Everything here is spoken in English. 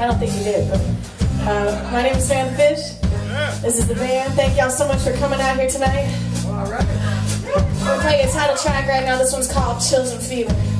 I don't think you did, but my name is Samantha Fish. This is the band. Thank y'all so much for coming out here tonight. All right. We'll play a title track right now. This one's called Chills and Fever.